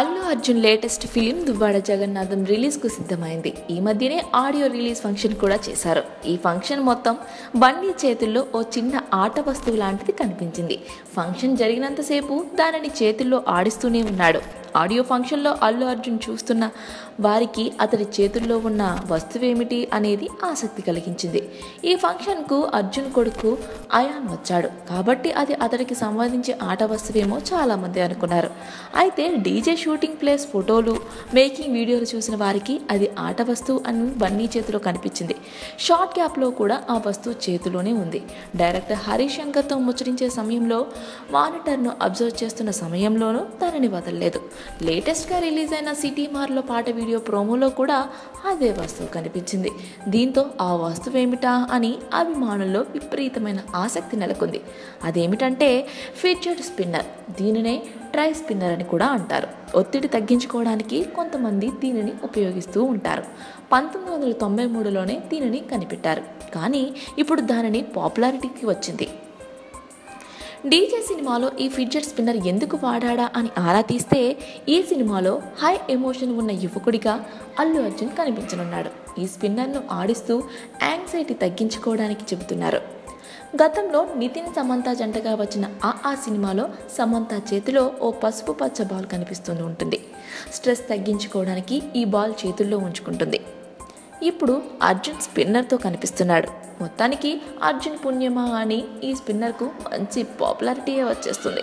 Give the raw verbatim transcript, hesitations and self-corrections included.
Allu Arjun latest film Duvvada Jagannadham release కు సిద్ధమైంది। ఈ మధ్యనే ఆడియో రిలీజ్ ఫంక్షన్ కూడా చేశారు। ఈ ఫంక్షన్ మొత్తం బన్నీ చేతుల్లో ఓ చిన్న ఆట వస్తువు లాంటిది కనిపించింది। ఫంక్షన్ జరిగినంతసేపు దానిని చేతుల్లో ఆడిస్తూనే ఉన్నాడు। ఆడియో ఫంక్షన్లో అల్లు అర్జున్ చూస్తున్న వారికి అతడి చేతుల్లో ఉన్న వస్తువేమిటి అనేది ఆసక్తి కలిగించింది। ఈ ఫంక్షన్కు అర్జున్ కొడుకు అయాన్ వచ్చాడు కాబట్టి అది అతడికి సంబంధించి ఆట వస్తువేమో చాలామంది అనుకున్నారు। అయితే డీజే షూటింగ్ ప్లేస్ ఫోటోలు మేకింగ్ వీడియోలు చూసిన వారికి అది ఆట వస్తువు అని బన్నీ చేతిలో కనిపించింది। షార్ట్ క్యాప్లో కూడా ఆ వస్తువు చేతిలోనే ఉంది। డైరెక్టర్ హరిశంకర్తో ముచ్చరించే సమయంలో మానిటర్ను అబ్జర్వ్ చేస్తున్న సమయంలోనూ దానిని వదలలేదు। లేటెస్ట్గా రిలీజ్ అయిన సిటీ మార్లో పాట వీడియో ప్రోమోలో కూడా అదే వస్తువు కనిపించింది। దీంతో ఆ వస్తువు ఏమిటా అని అభిమానుల్లో విపరీతమైన ఆసక్తి నెలకొంది। అదేమిటంటే ఫీచర్డ్ స్పిన్నర్, దీనినే ట్రై స్పిన్నర్ అని కూడా అంటారు। ఒత్తిడి తగ్గించుకోవడానికి కొంతమంది దీనిని ఉపయోగిస్తూ ఉంటారు। పంతొమ్మిది వందల తొంభై మూడులోనే దీనిని కనిపెట్టారు, కానీ ఇప్పుడు దానిని పాపులారిటీకి వచ్చింది। డీజే సినిమాలో ఈ ఫిడ్జెట్ స్పిన్నర్ ఎందుకు వాడా అని ఆరా తీస్తే ఈ సినిమాలో హై ఎమోషన్ ఉన్న యువకుడిగా అల్లు అర్జున్ కనిపించనున్నాడు। ఈ స్పిన్నర్ను ఆడిస్తూ యాంగ్జైటీ తగ్గించుకోవడానికి చెబుతున్నారు। గతంలో నితిన్ సమంత జంటగా వచ్చిన ఆ ఆ సినిమాలో సమంత చేతిలో ఓ పసుపు పచ్చ బాల్ కనిపిస్తూ ఉంటుంది। స్ట్రెస్ తగ్గించుకోవడానికి ఈ బాల్ చేతుల్లో ఉంచుకుంటుంది। ఇప్పుడు అర్జున్ స్పిన్నర్తో కనిపిస్తున్నాడు। మొత్తానికి అర్జున్ పుణ్యమా అని ఈ స్పిన్నర్కు మంచి పాపులారిటీ వచ్చేస్తుంది।